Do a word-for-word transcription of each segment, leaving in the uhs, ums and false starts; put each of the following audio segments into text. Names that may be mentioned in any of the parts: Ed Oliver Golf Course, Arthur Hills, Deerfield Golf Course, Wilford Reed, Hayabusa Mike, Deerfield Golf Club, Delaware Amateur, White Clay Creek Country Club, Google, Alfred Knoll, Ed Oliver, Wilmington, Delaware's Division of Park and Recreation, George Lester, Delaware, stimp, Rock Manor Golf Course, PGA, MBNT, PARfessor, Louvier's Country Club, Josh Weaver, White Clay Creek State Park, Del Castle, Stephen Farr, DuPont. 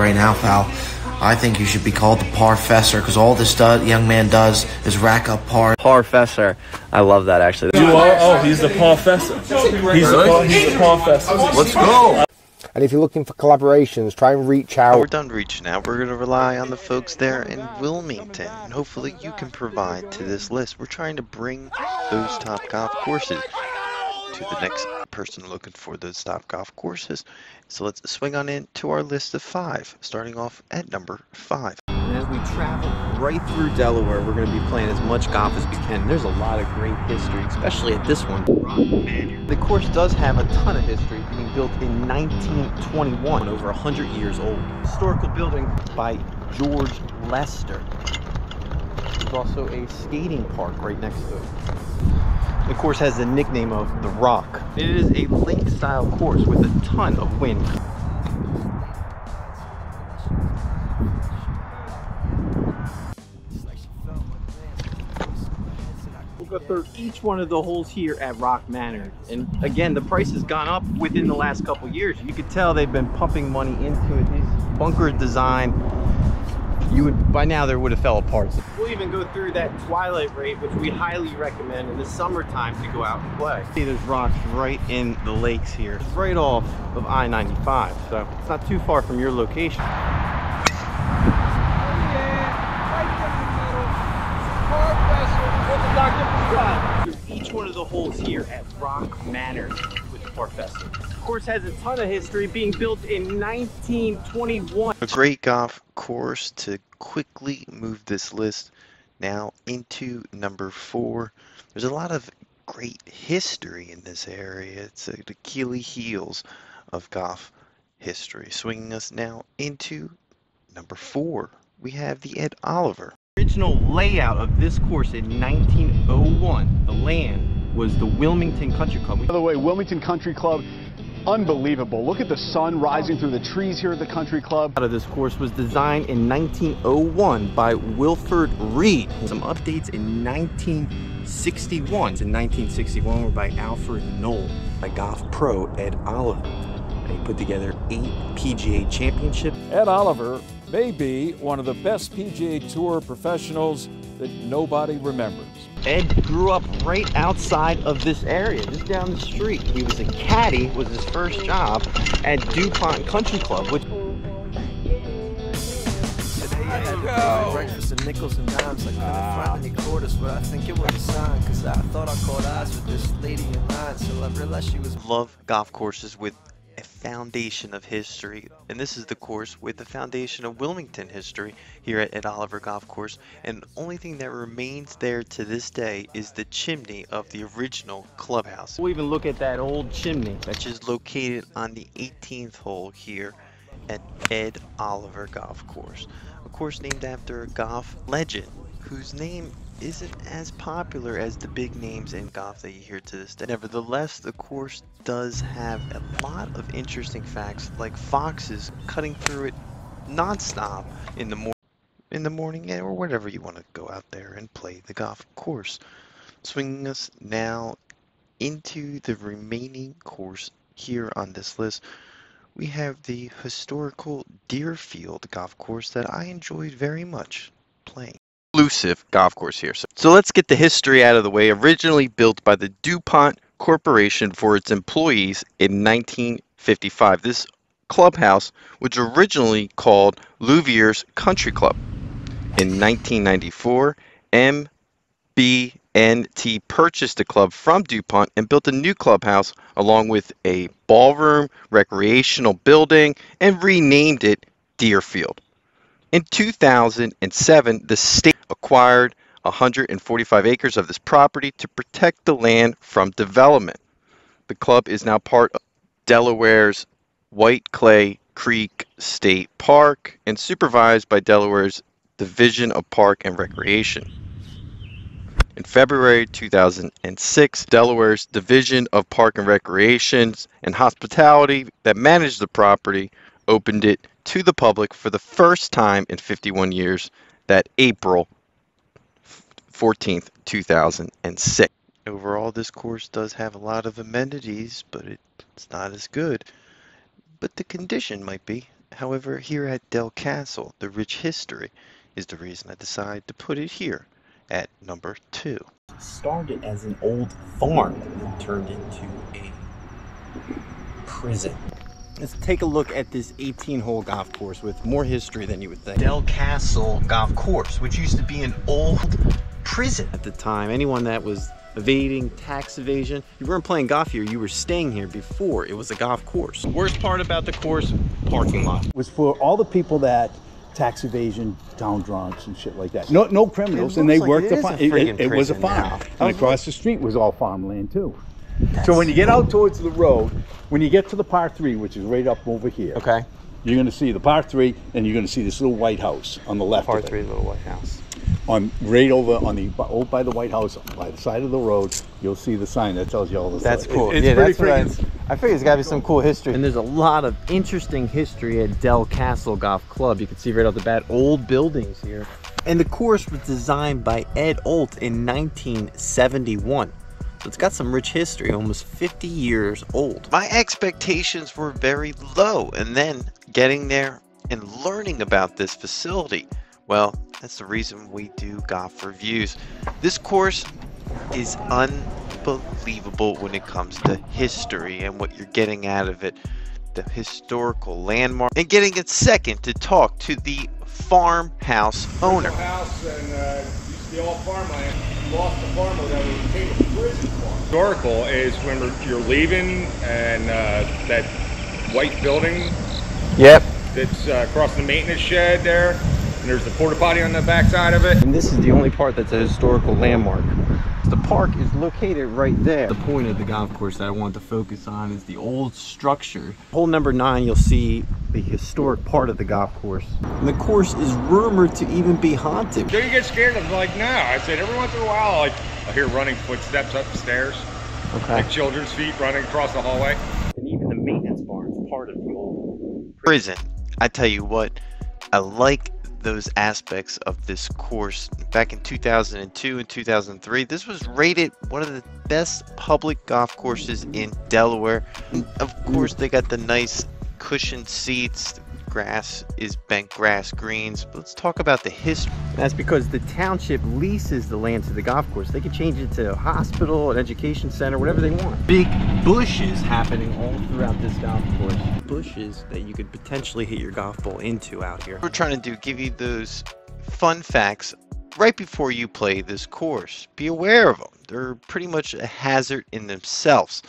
Right now, Fal, I think you should be called the PARfessor, because all this do young man does is rack up par. PARfessor. I love that, actually. You are? Oh, he's the PARfessor. He's really? the, he's the PARfessor. Let's go. And if you're looking for collaborations, try and reach out. We're done reaching out. We're going to rely on the folks there in Wilmington. And hopefully you can provide to this list. We're trying to bring those top golf courses to the next person looking for those top golf courses. So let's swing on in to our list of five, starting off at number five. And as we travel right through Delaware, we're going to be playing as much golf as we can. There's a lot of great history, especially at this one. The course does have a ton of history, being built in nineteen twenty-one, over one hundred years old. Historical building by George Lester. There's also a skating park right next to it. The course has the nickname of the Rock. It is a lake-style course with a ton of wind. We'll go through each one of the holes here at Rock Manor, and again, the price has gone up within the last couple years. You could tell they've been pumping money into it. These bunkers design, you would by now there would have fell apart. We'll even go through that twilight rate, which we highly recommend in the summertime to go out and play. See, there's rocks right in the lakes here. It's right off of I ninety-five, so it's not too far from your location. Each one of the holes here at Rock Manor with the PARfessor. The course has a ton of history, being built in nineteen twenty-one. A great golf course to quickly move this list now into number four. There's a lot of great history in this area. It's the Achilles heels of golf history. Swinging us now into number four, we have the Ed Oliver. The original layout of this course in nineteen oh one, the land was the Wilmington Country Club. By the way, Wilmington Country Club, unbelievable. Look at the sun rising through the trees here at the Country Club. Out of this course was designed in nineteen oh one by Wilford Reed. Some updates in nineteen sixty-one. In nineteen sixty-one were by Alfred Knoll, a golf pro, Ed Oliver. They put together eight P G A championships. Ed Oliver may be one of the best P G A Tour professionals that nobody remembers. Ed grew up right outside of this area, just down the street. He was a caddy, was his first job at DuPont Country Club, which I had uh, breakfast and nickels and dimes, like uh, front and quarters, but I think it was a sign, because I thought I caught eyes with this lady in line, so I realized she was... Love golf courses with a foundation of history, and this is the course with the foundation of Wilmington history here at Ed Oliver Golf Course, and the only thing that remains there to this day is the chimney of the original clubhouse. We'll even look at that old chimney, which is located on the eighteenth hole here at Ed Oliver Golf Course, a course named after a golf legend whose name isn't as popular as the big names in golf that you hear to this day. Nevertheless, the course does have a lot of interesting facts, like foxes cutting through it non-stop in the mor in the morning, or whenever you want to go out there and play the golf course. Swinging us now into the remaining course here on this list, we have the historical Deerfield Golf Course that I enjoyed very much playing. Exclusive golf course here. So, so let's get the history out of the way. Originally built by the DuPont Corporation for its employees in nineteen fifty-five. This clubhouse was originally called Louvier's Country Club. In nineteen ninety-four, M B N T purchased the club from DuPont and built a new clubhouse along with a ballroom, recreational building, and renamed it Deerfield. In two thousand seven, the state acquired one hundred forty-five acres of this property to protect the land from development. The club is now part of Delaware's White Clay Creek State Park and supervised by Delaware's Division of Park and Recreation. In February two thousand six, Delaware's Division of Park and Recreation and Hospitality that managed the property opened it to the public for the first time in fifty-one years, that April fourteenth, two thousand six. Overall, this course does have a lot of amenities, but it's not as good. But the condition might be However, here at Del Castle, the rich history is the reason I decided to put it here at number two. It started as an old farm and turned into a prison. Let's take a look at this eighteen hole golf course with more history than you would think. Del Castle Golf Course, which used to be an old prison. At the time, anyone that was evading tax evasion, you weren't playing golf here, you were staying here before it was a golf course. The worst part about the course, parking lot. It was for all the people that tax evasion, town drunks and shit like that. No, no criminals, and they like worked the farm. It, it, it was a farm. Now. And across the street was all farmland too. That's so when you get out towards the road, when you get to the par three, which is right up over here, okay, you're going to see the par three, and you're going to see this little white house on the left. Par three, little white house. On right over on the old by the White House, by the side of the road, you'll see the sign that tells you all this. That's cool. It, it's yeah, pretty that's pretty I, I figure there's got to be some cool history. And there's a lot of interesting history at Del Castle Golf Club. You can see right off the bat old buildings here. And the course was designed by Ed Oliver in nineteen seventy-one. So it's got some rich history, almost fifty years old. My expectations were very low, and then getting there and learning about this facility, well, that's the reason we do golf reviews. This course is unbelievable when it comes to history and what you're getting out of it, the historical landmark, and getting it second to talk to the farmhouse owner. House and, uh, used to be all farmland. Lost the farmer that we became a prison farm. Historical is when you're leaving and uh, that white building. Yep. That's uh, across the maintenance shed there. And there's the porta potty on the backside of it. And this is the only part that's a historical landmark. The park is located right there. The point of the golf course that I wanted to focus on is the old structure. Hole number nine, you'll see the historic part of the golf course. And the course is rumored to even be haunted. Don't you get scared of like now? I said every once in a while, like I hear running footsteps up the stairs. Okay. Like children's feet running across the hallway. And even the maintenance barn is part of the old prison. I tell you what, I like those aspects of this course. Back in two thousand two and two thousand three, this was rated one of the best public golf courses in Delaware. And of course, they got the nice cushioned seats, the grass is bent grass greens. But let's talk about the history. That's because the township leases the land to the golf course. They can change it to a hospital, an education center, whatever they want. Big bushes happening all throughout this golf course. Bushes that you could potentially hit your golf ball into out here. We're trying to do give you those fun facts right before you play this course. Be aware of them. They're pretty much a hazard in themselves.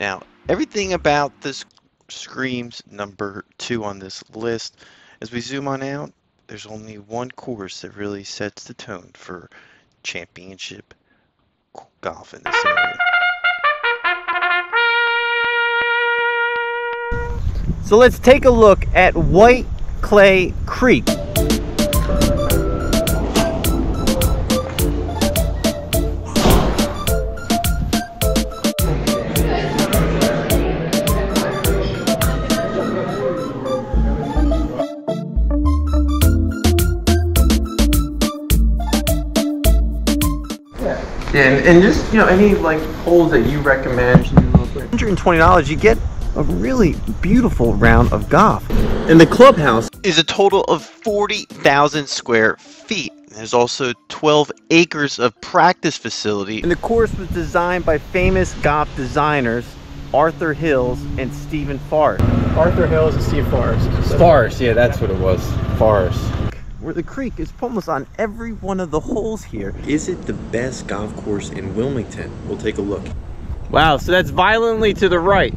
Now, everything about this screams number two on this list. As we zoom on out, there's only one course that really sets the tone for championship golf in this area. So let's take a look at White Clay Creek. And, and just, you know, any like holes that you recommend. one hundred twenty dollars, you get a really beautiful round of golf. And the clubhouse is a total of forty thousand square feet. There's also twelve acres of practice facility. And the course was designed by famous golf designers, Arthur Hills and Stephen Farr. Arthur Hills and Steve Farr. Farr, yeah, that's what it was. Farr. Where the creek is almost on every one of the holes here. Is it the best golf course in Wilmington? We'll take a look. Wow, so that's violently to the right.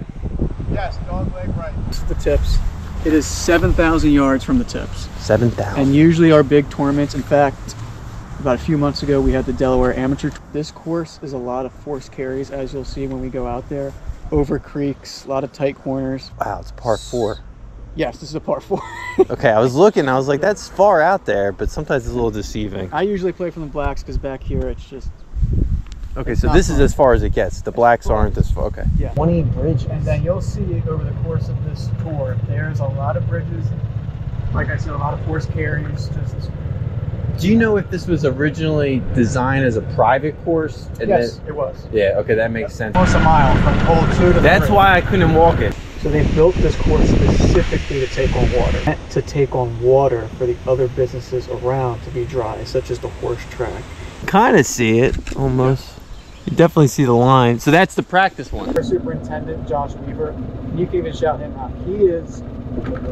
Yes, dog leg right. The tips. It is seven thousand yards from the tips. seven thousand. And usually our big tournaments, in fact, about a few months ago, we had the Delaware Amateur. This course is a lot of forced carries, as you'll see when we go out there, over creeks, a lot of tight corners. Wow, it's par four. Yes, this is a par four. Okay, I was looking, I was like, that's far out there, but sometimes it's a little deceiving. I usually play from the blacks because back here it's just... Okay, it's so this fun. Is as far as it gets. The blacks aren't as far. Okay. Yeah. twenty bridges. And then you'll see over the course of this tour, there's a lot of bridges. Like I said, a lot of forced carries. Just this. Do you know if this was originally designed as a private course? And yes, then, it was. Yeah, okay, that makes yep. sense. Almost a mile from hole two to the That's bridge. Why I couldn't walk it. So they built this course specifically to take on water, to take on water for the other businesses around to be dry, such as the horse track. Kind of see it almost. You definitely see the line. So that's the practice one. Our superintendent, Josh Weaver, you can even shout him out. He is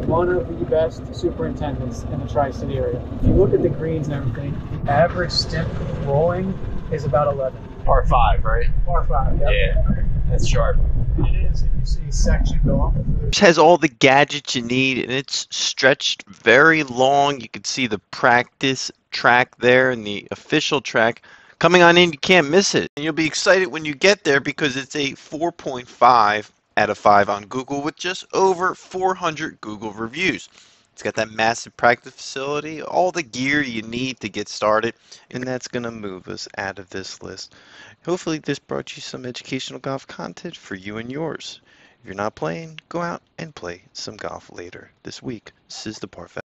one of the best superintendents in the Tri-City area. If you look at the greens and everything, the average stimp rolling is about eleven. Par five, right? Par five, yep. Yeah. That's sharp. It is, if you see section go off. It has all the gadgets you need, and it's stretched very long. You can see the practice track there and the official track. Coming on in, you can't miss it. And you'll be excited when you get there because it's a four point five out of five on Google with just over four hundred Google reviews. It's got that massive practice facility, all the gear you need to get started, and that's going to move us out of this list. Hopefully this brought you some educational golf content for you and yours. If you're not playing, go out and play some golf later this week. This is the PARfessor.